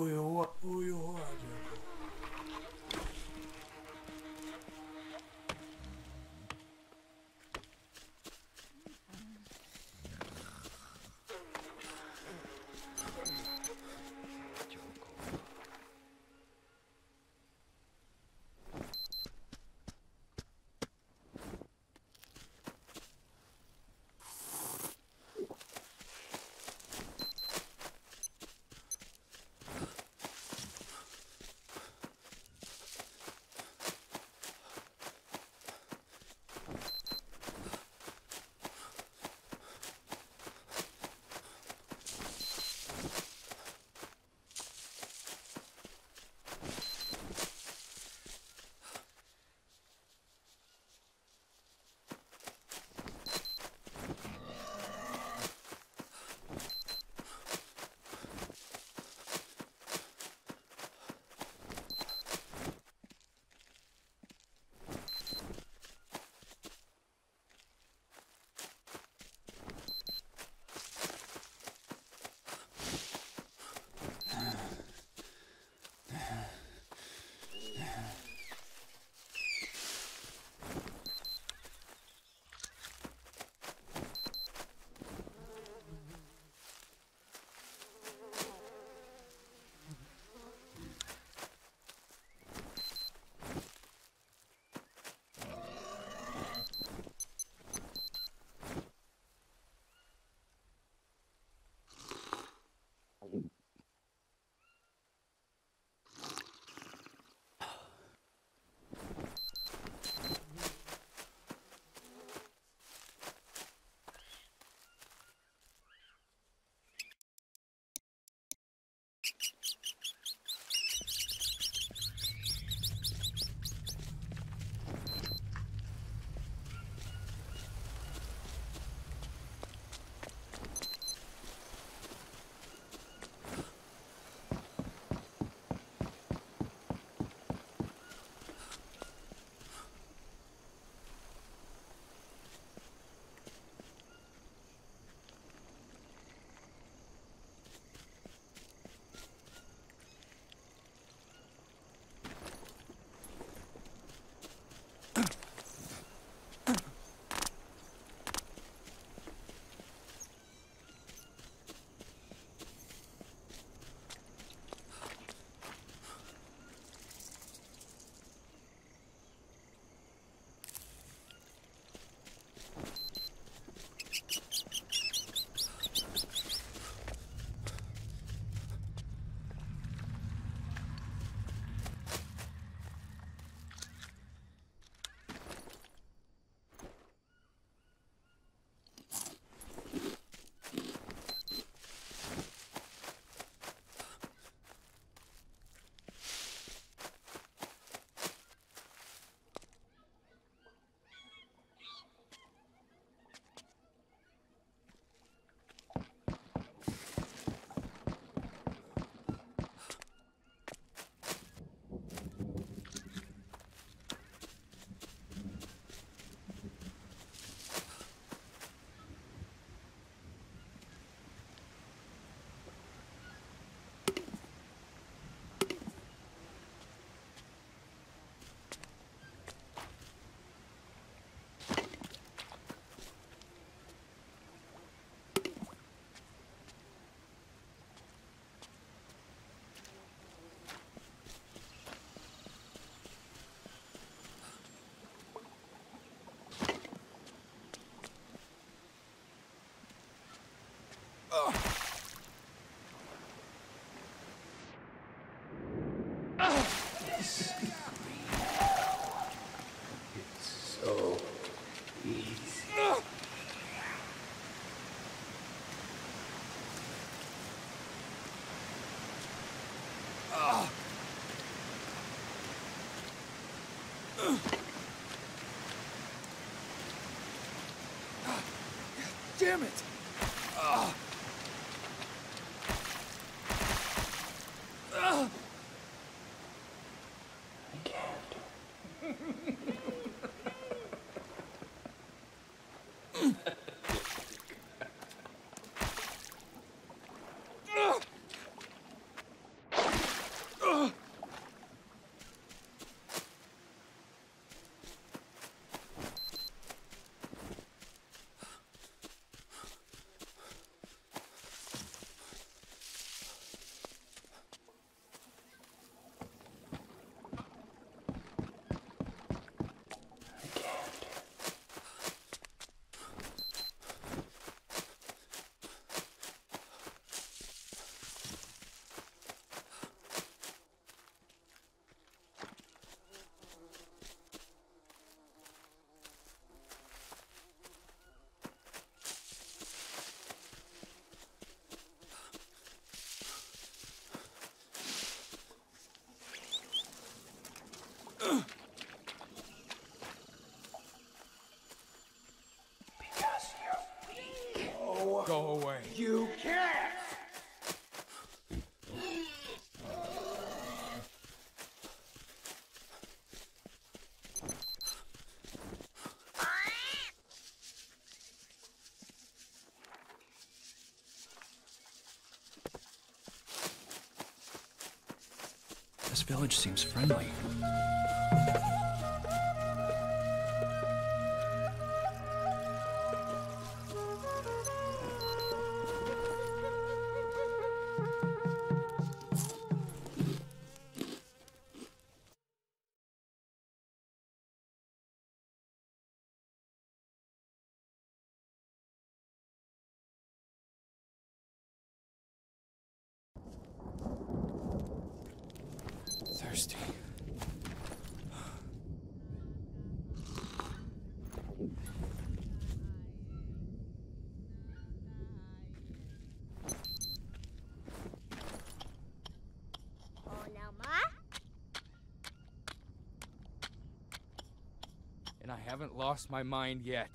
Uyuyor. Damn it! village seems friendly. Thirsty. And I haven't lost my mind yet.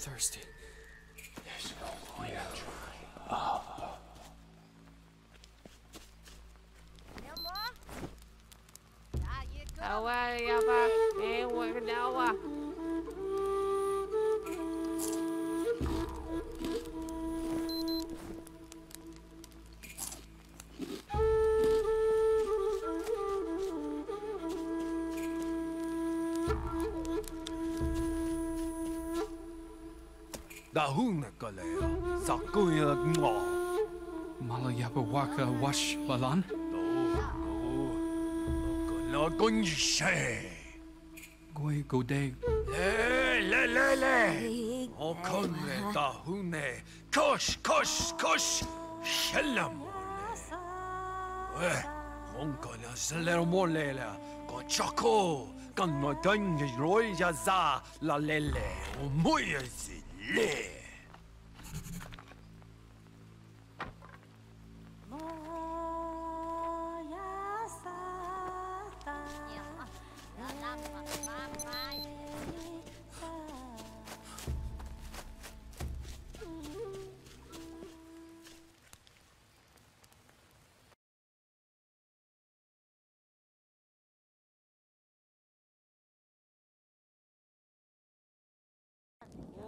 Thirsty. There's no way I'm trying. Oh. No more? Ah, you go. Oh, well, hey, we're now. Malayabawaka wash balan. Goi gode. Okone kosh kosh kosh.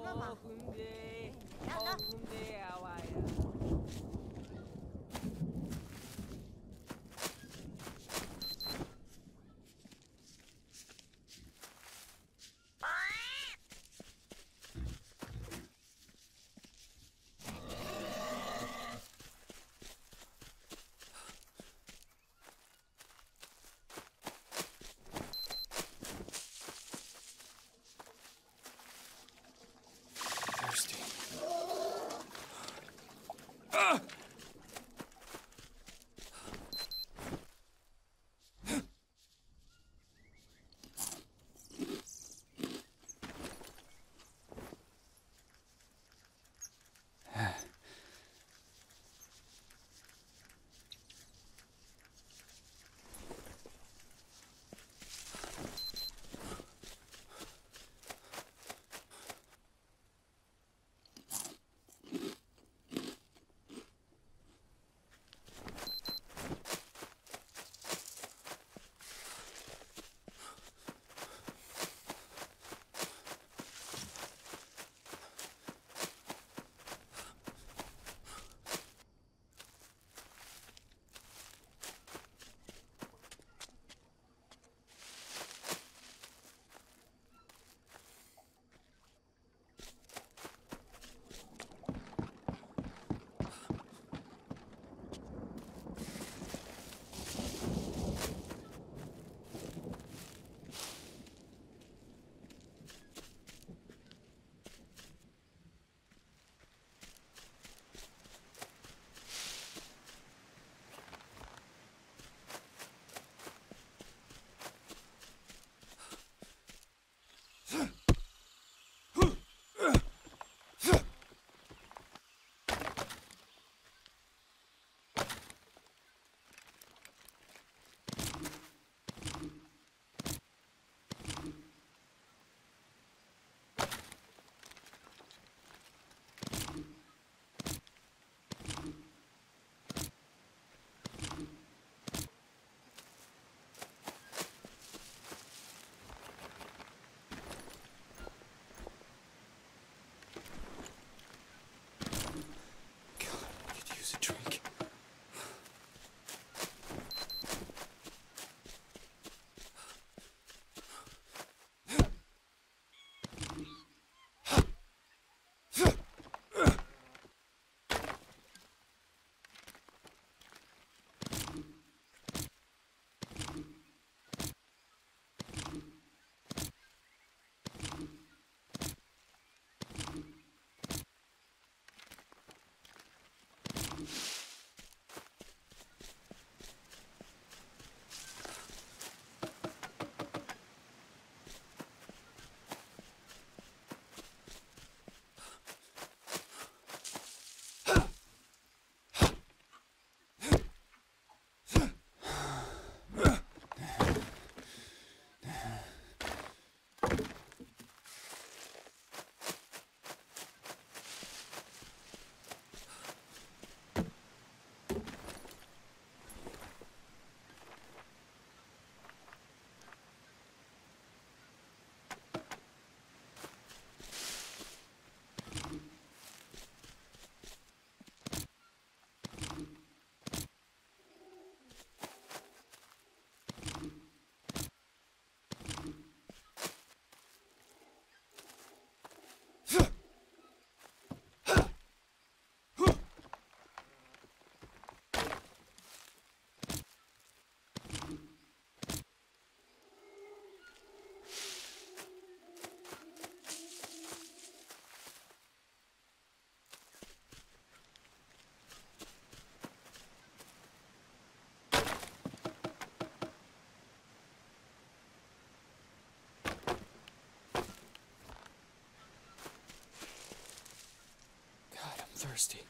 Mama. thirsty.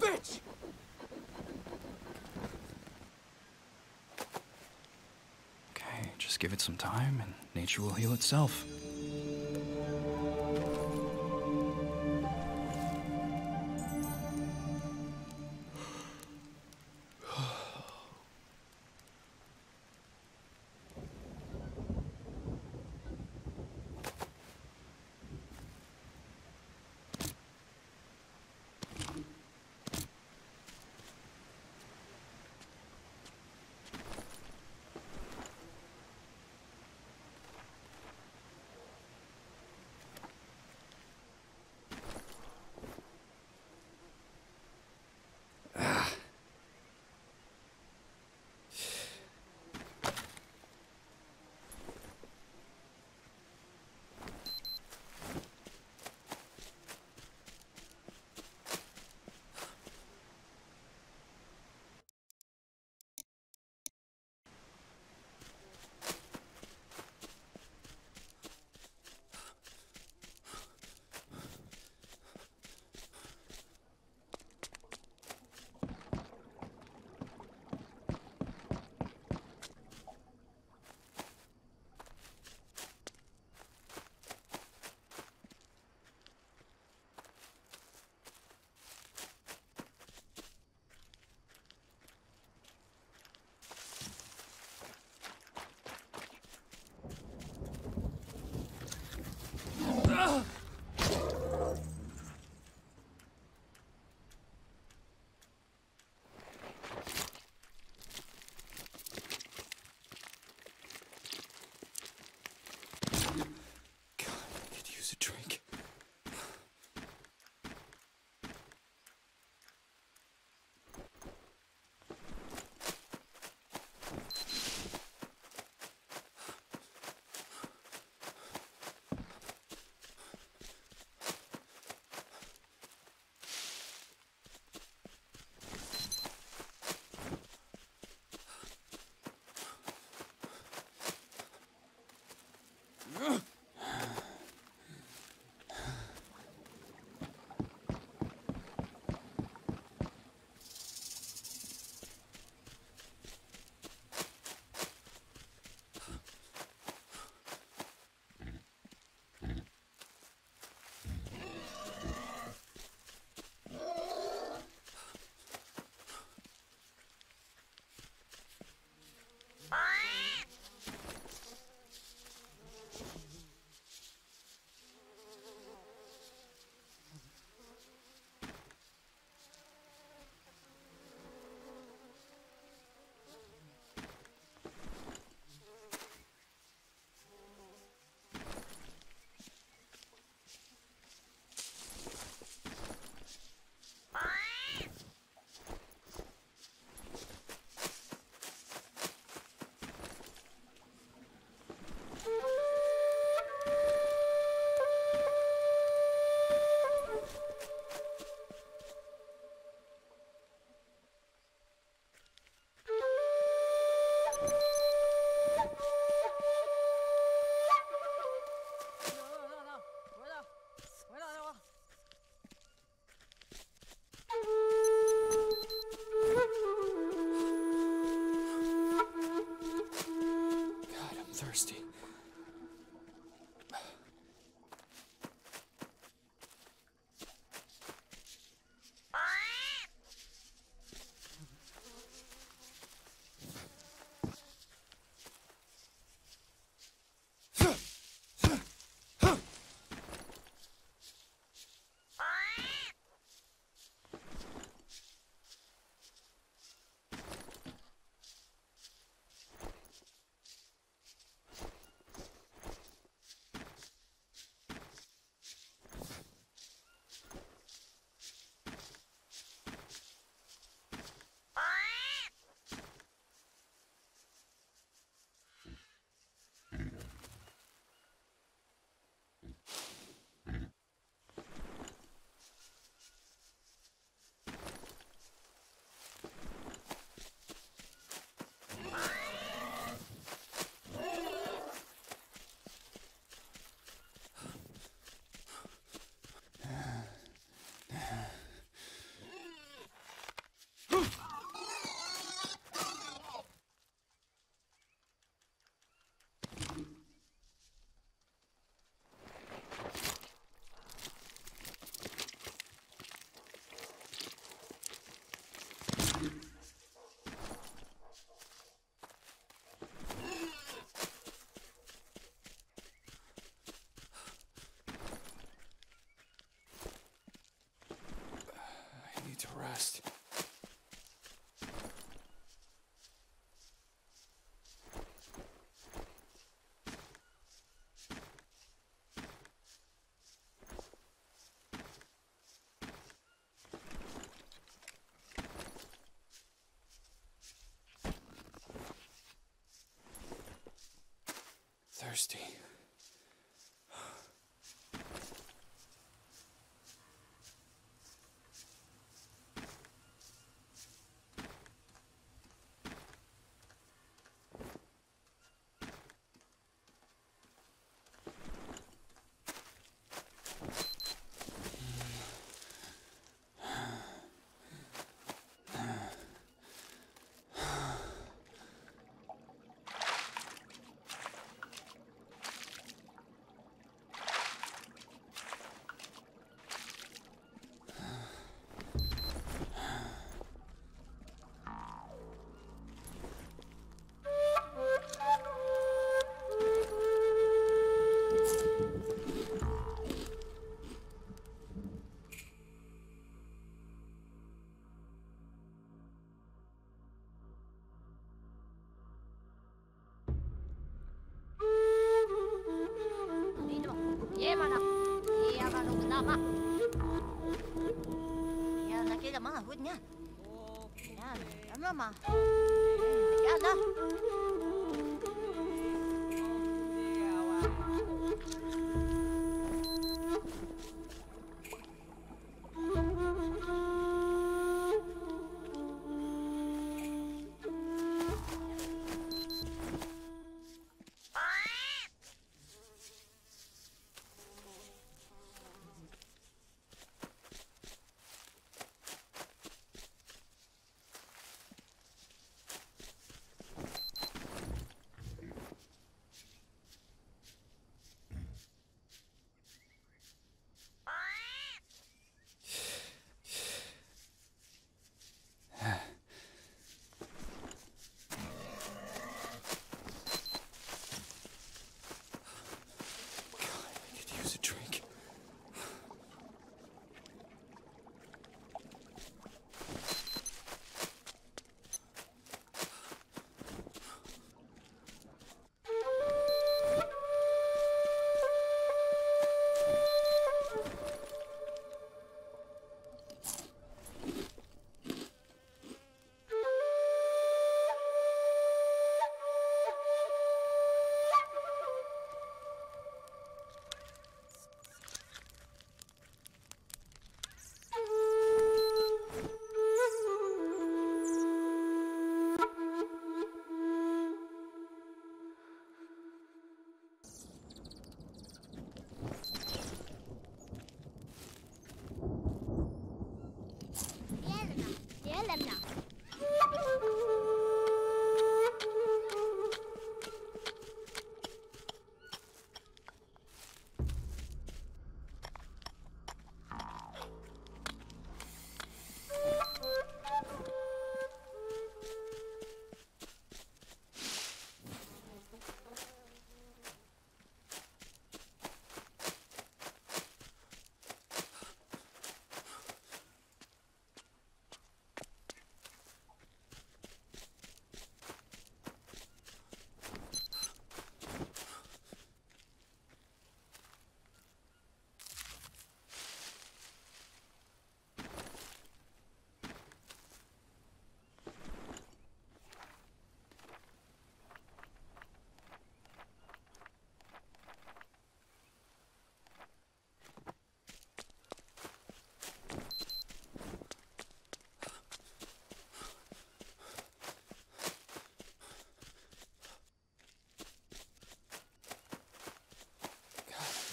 Bitch! Okay, just give it some time and nature will heal itself. thirsty.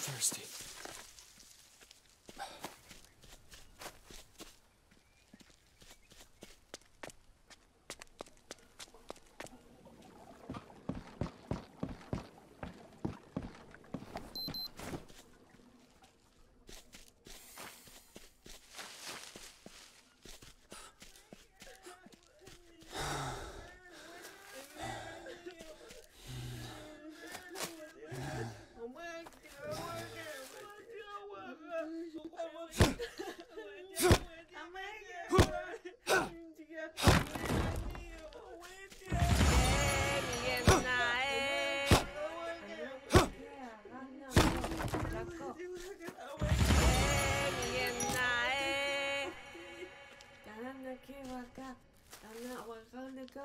Thirsty. Go.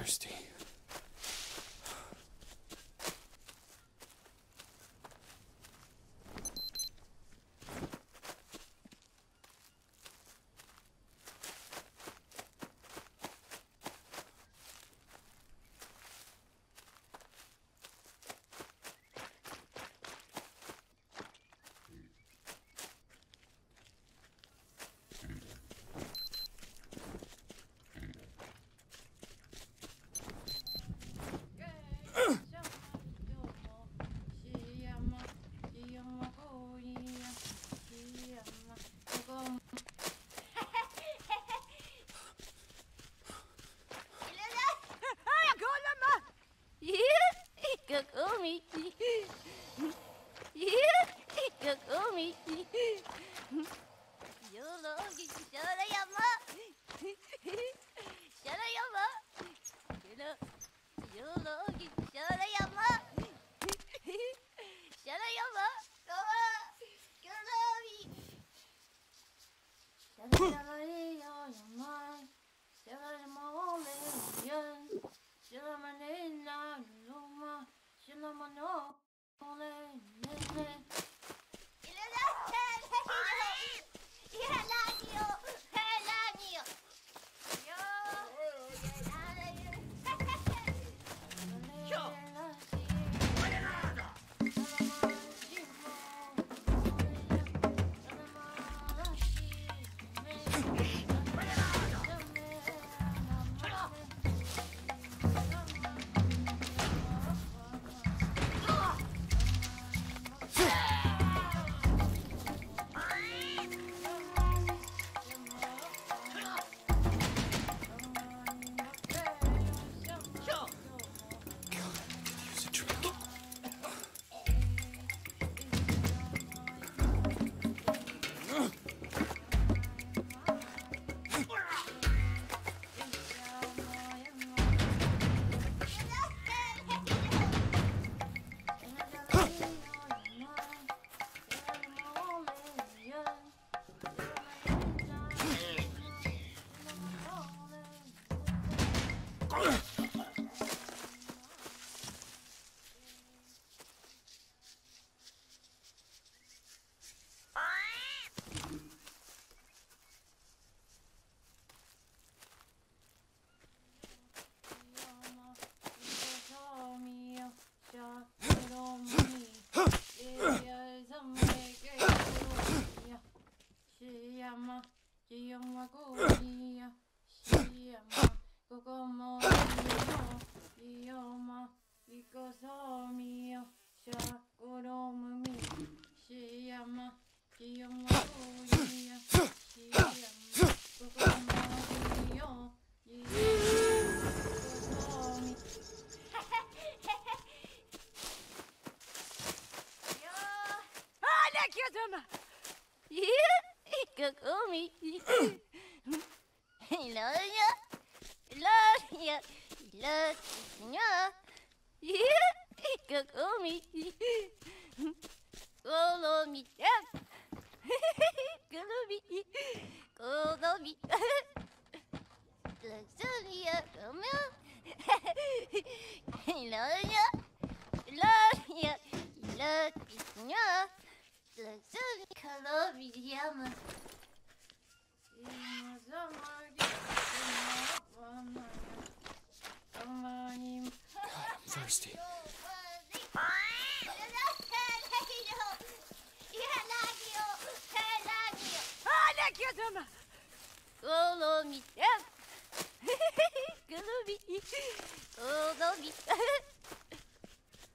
thirsty. Thirsty.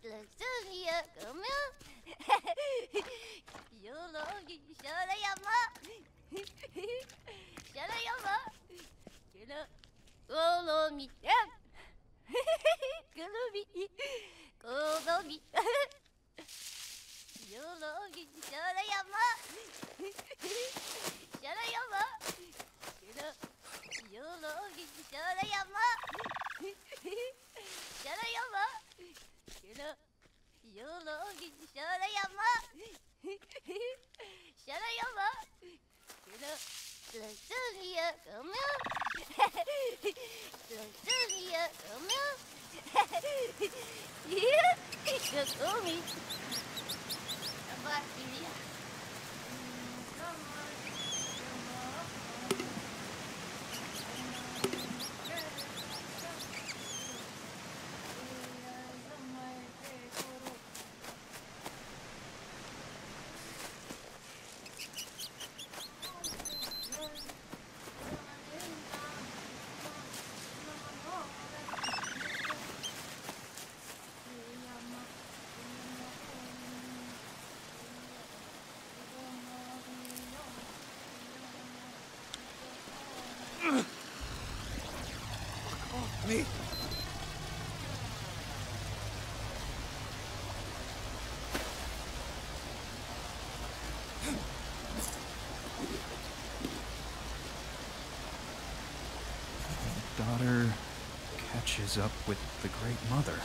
Let's do it. Me. Daughter catches up with the Great Mother.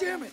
Damn it!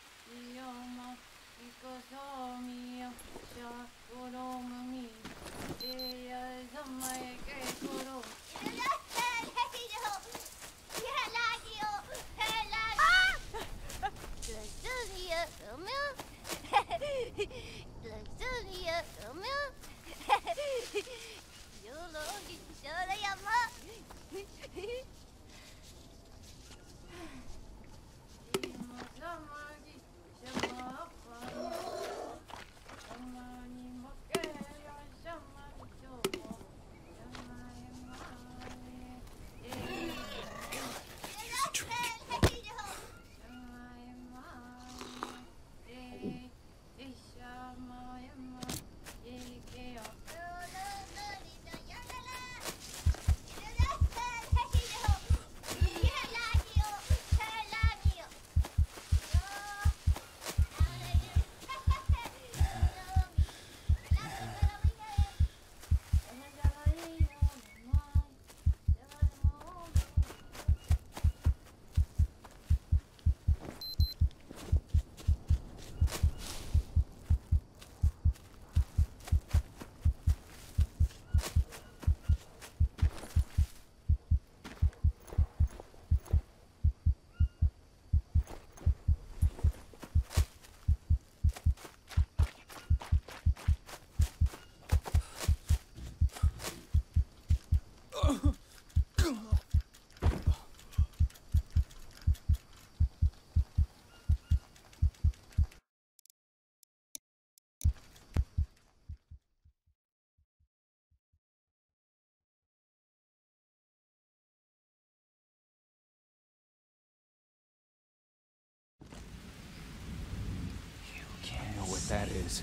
that is.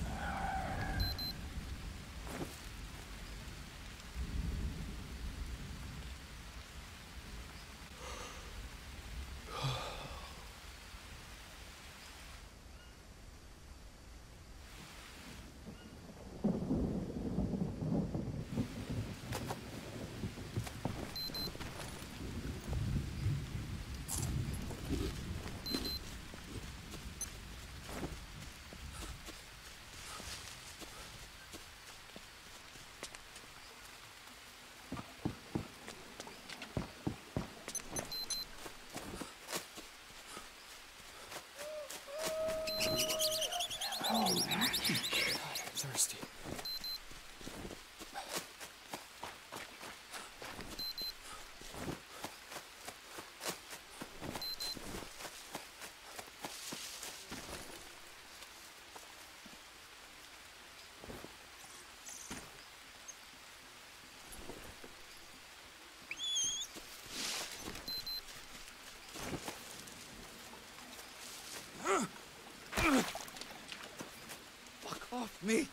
Off me.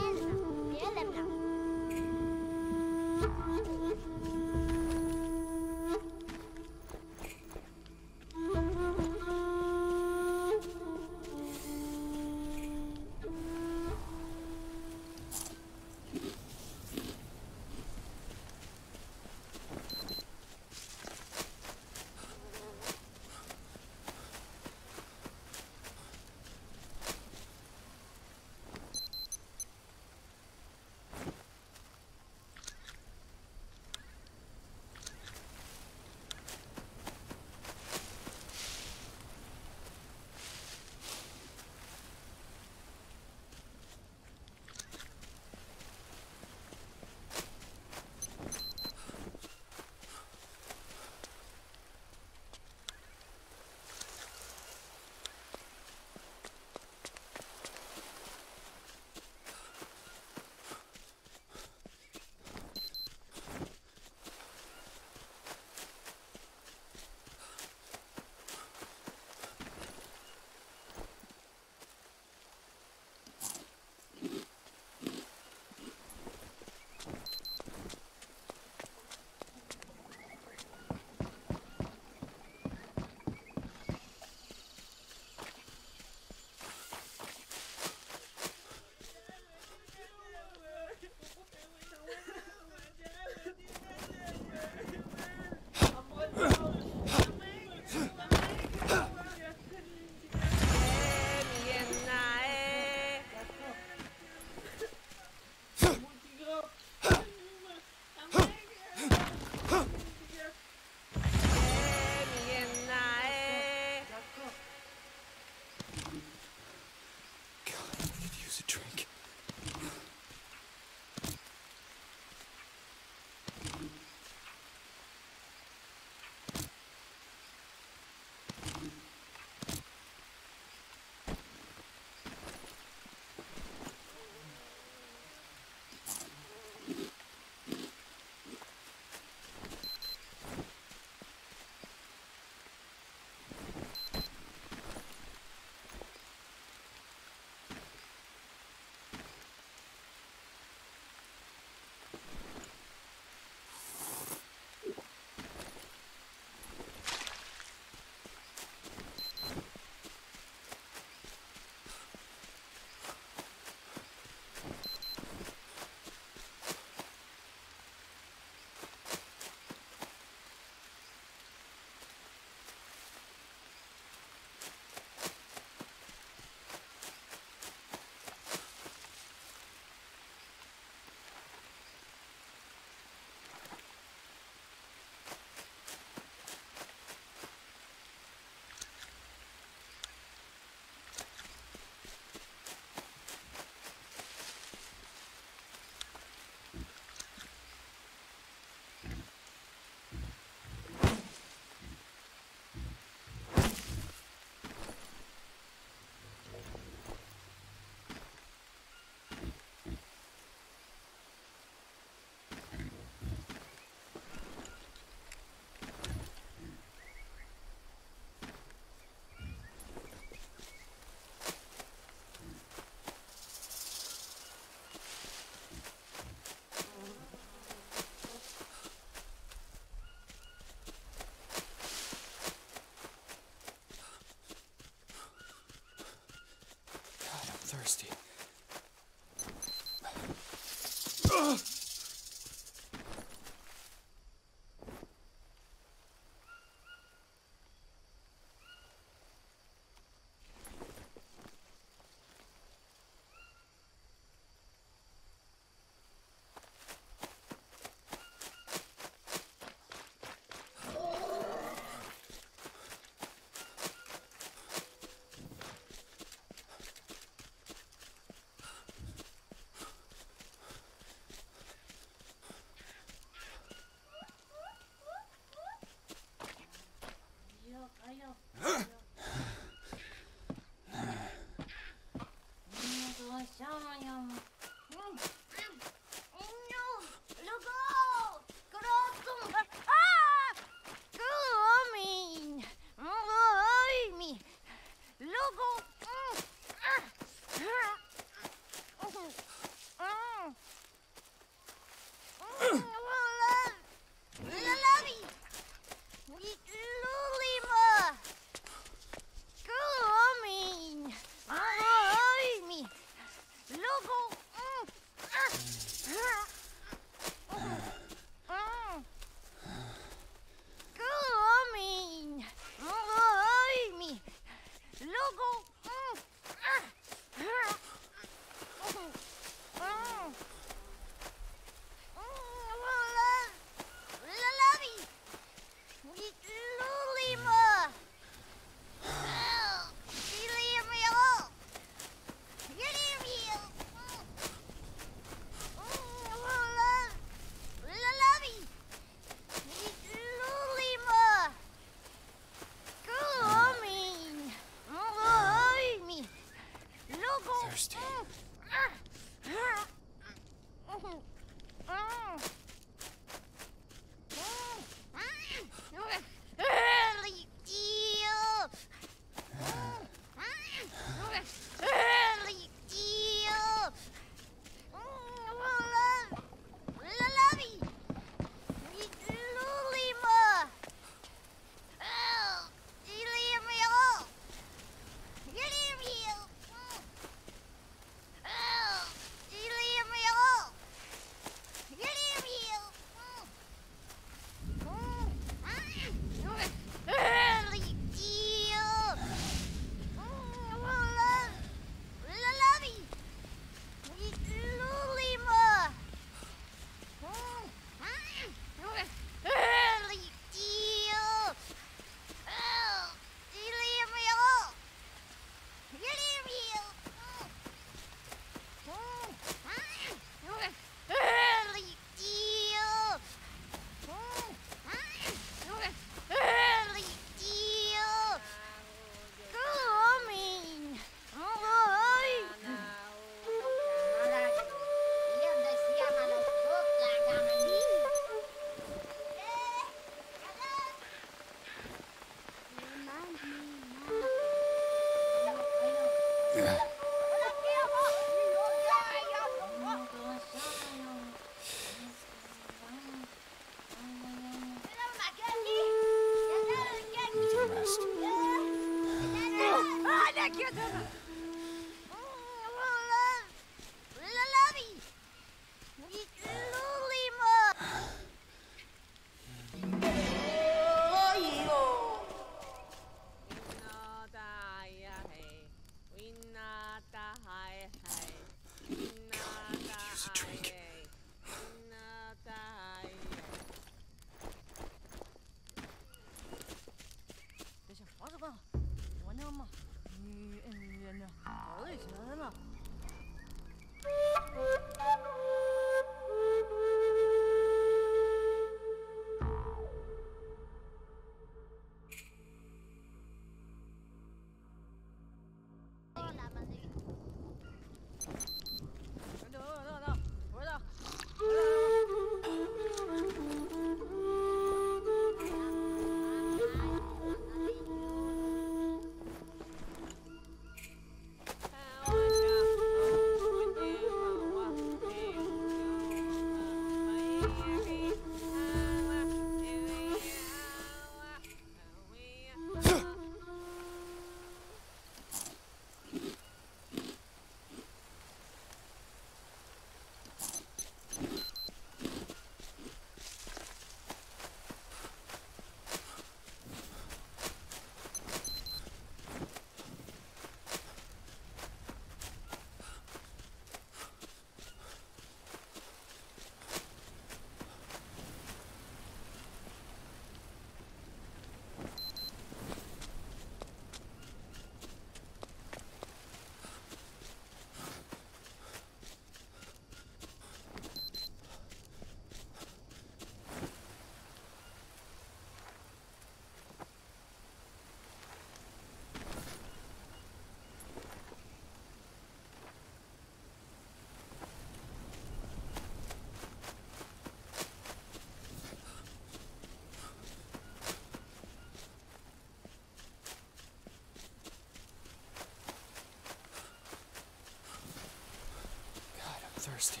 Thirsty.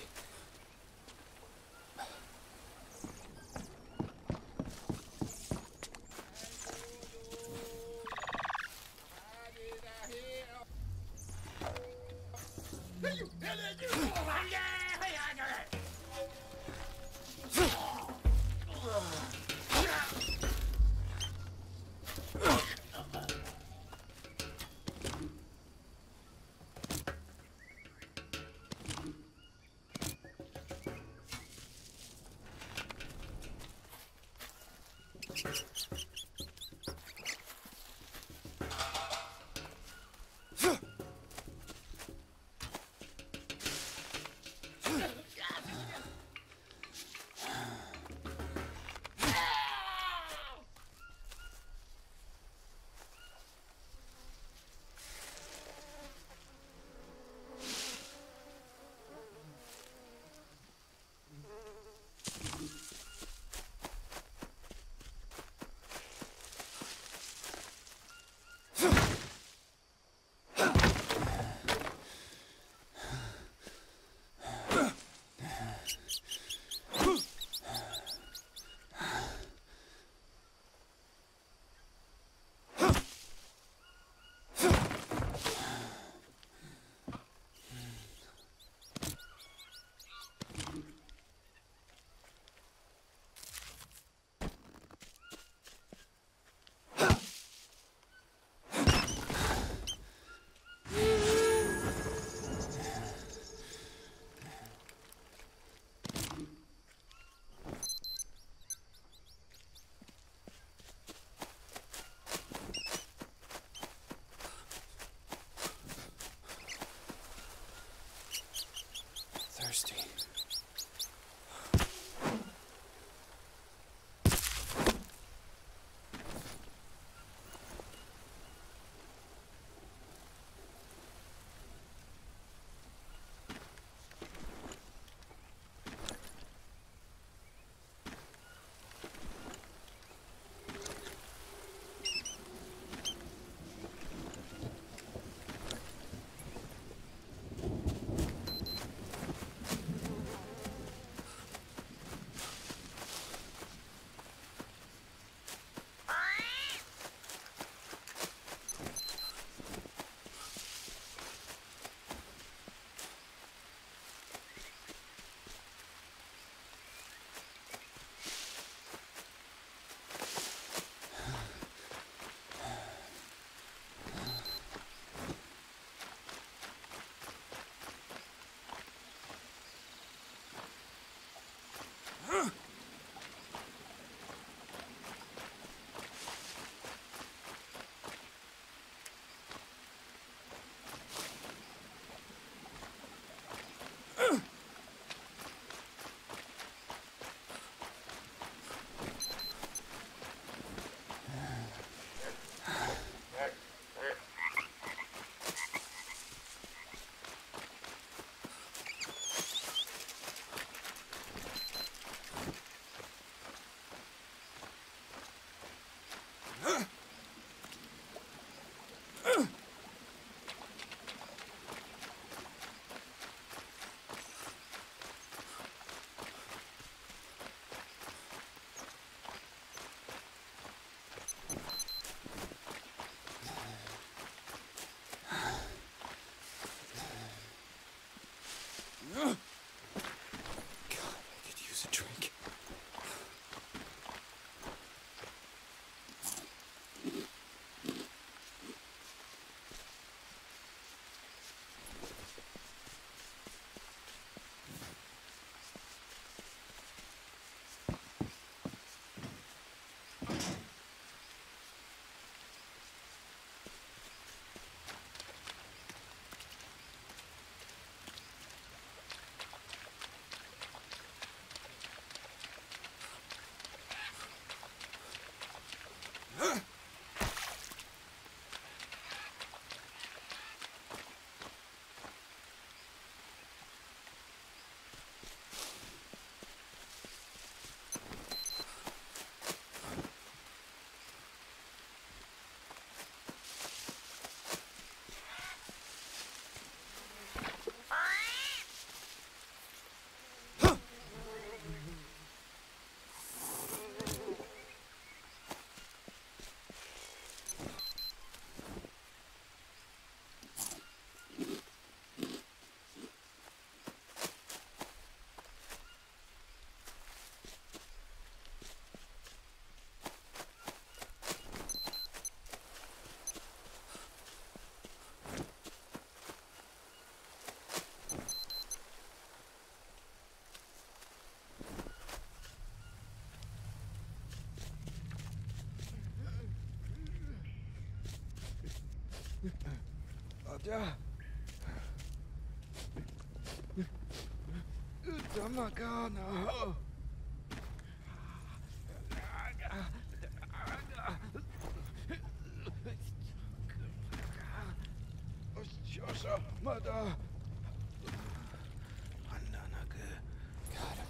God, I'm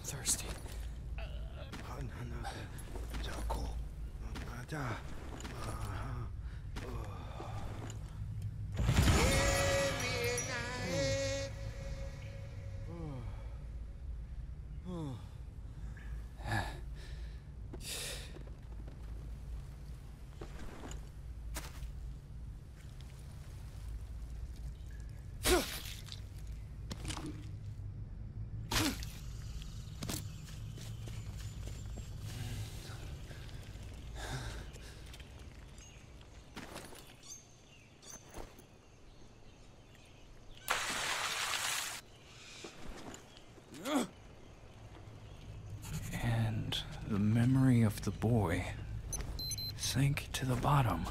thirsty. The memory of the boy sank to the bottom.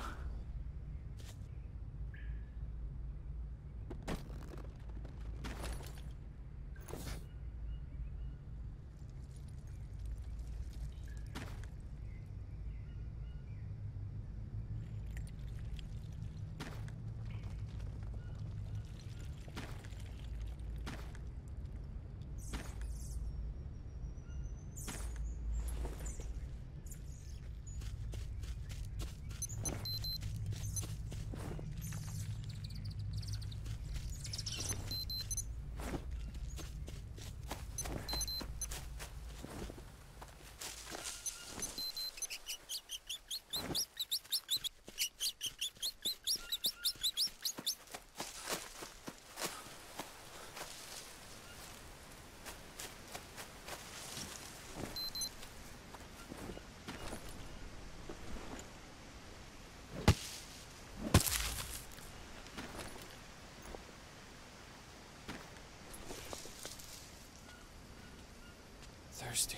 Thirsty. Thirsty.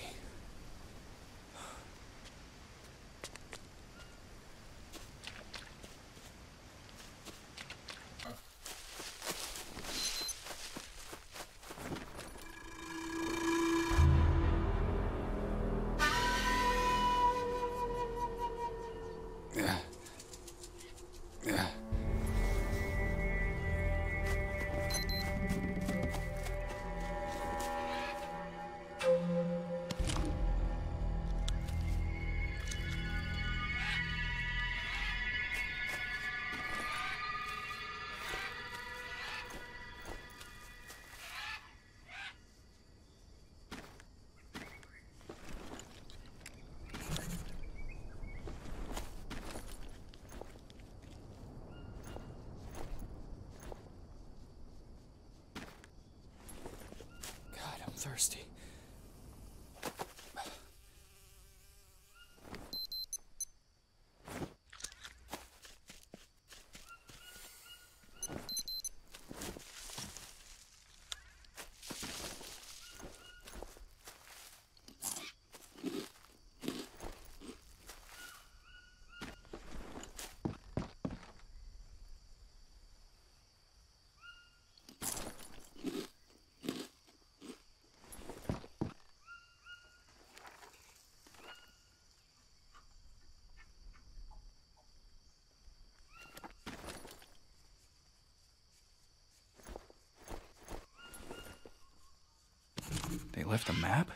They left a map?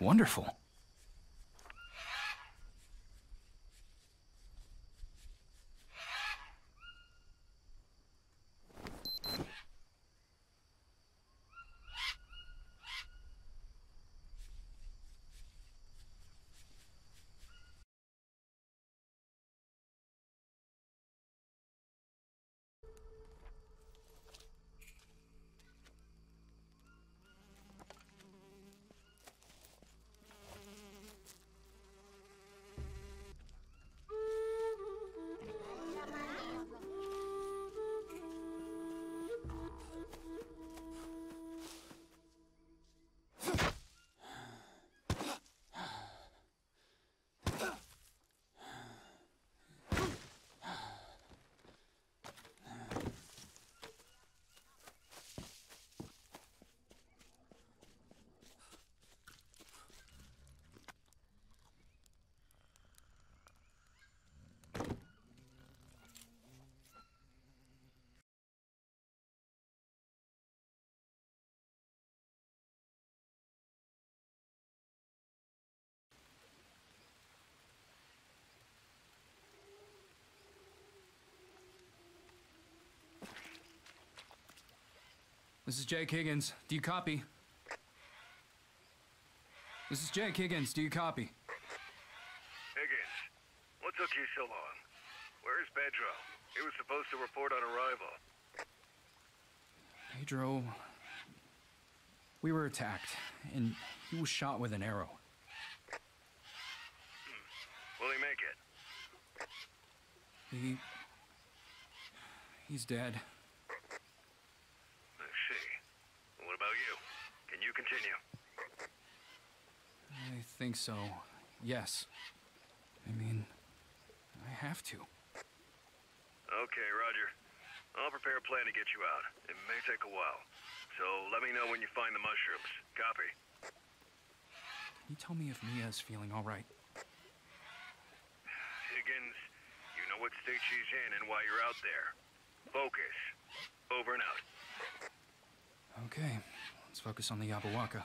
Wonderful. This is Jake Higgins. Do you copy? This is Jake Higgins. Do you copy? Higgins, what took you so long? Where's Pedro? He was supposed to report on arrival. Pedro... We were attacked, and he was shot with an arrow. Will he make it? He's dead. I see. What about you? Can you continue? I think so. Yes. I mean, I have to. Okay, Roger. I'll prepare a plan to get you out. It may take a while. So let me know when you find the mushrooms. Copy. Can you tell me if Mia's feeling all right? Higgins, you know what state she's in and why you're out there. Focus. Over and out. Okay. Let's focus on the Yabawaka.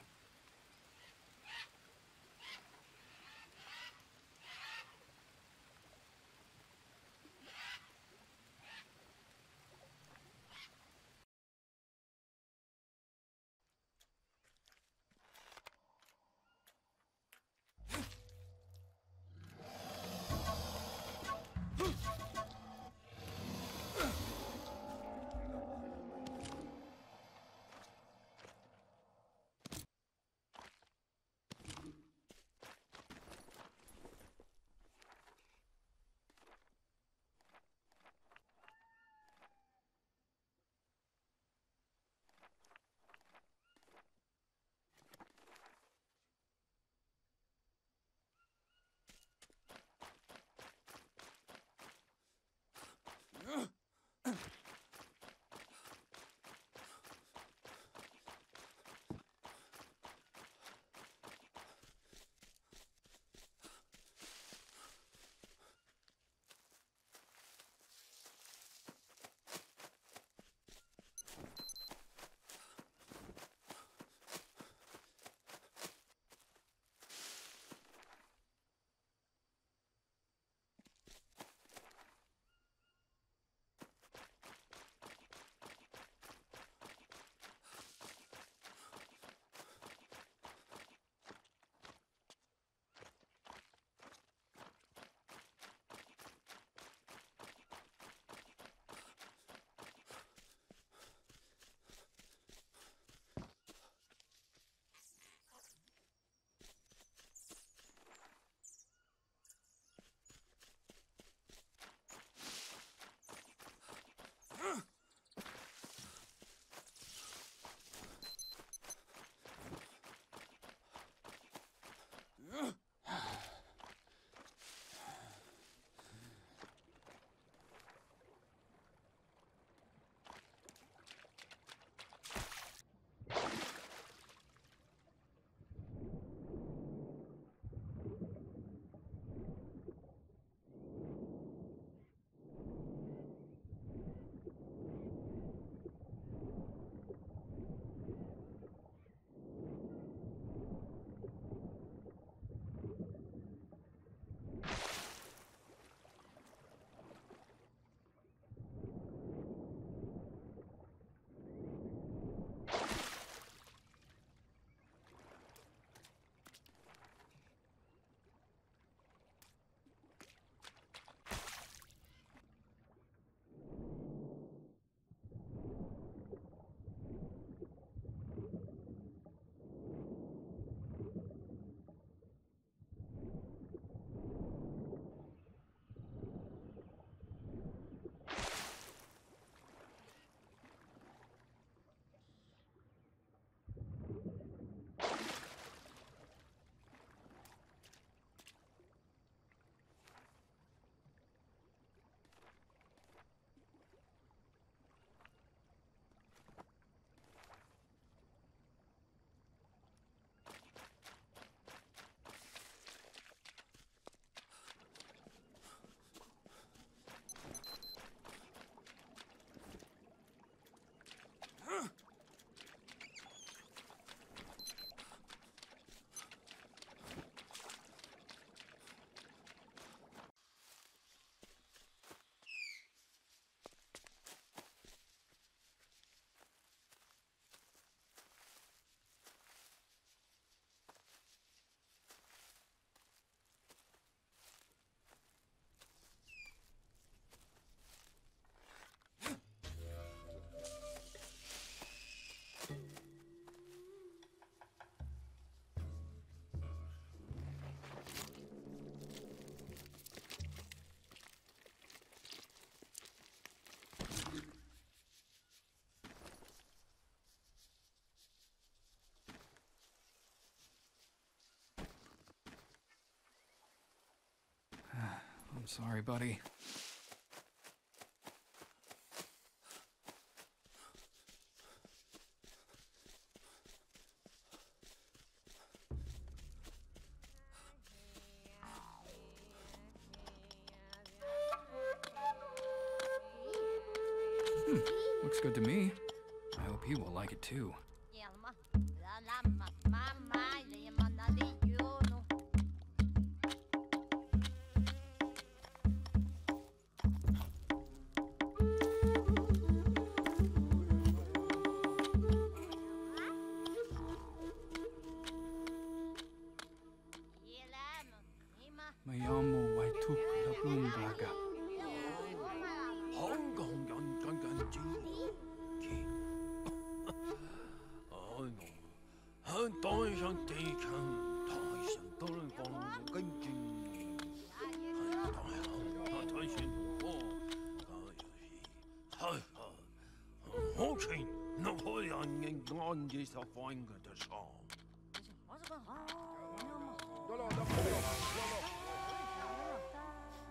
I'm sorry, buddy. Looks good to me. I hope he will like it too.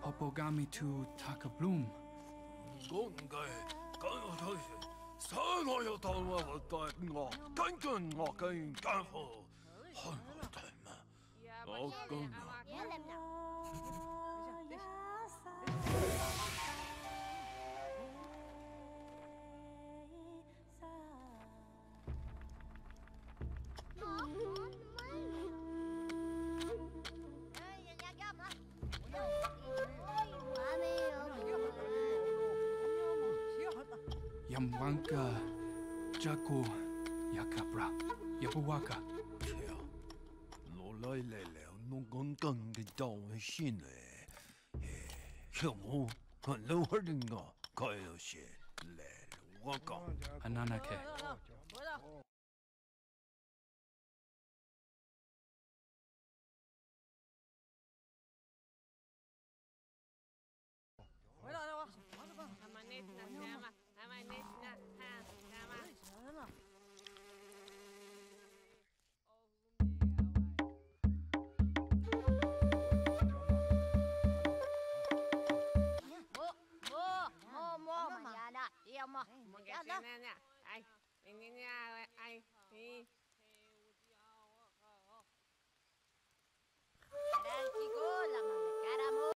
Popogami to Takabloom. Yamwanka, Jaco, Yakabra, Yabuwaka. Ananake.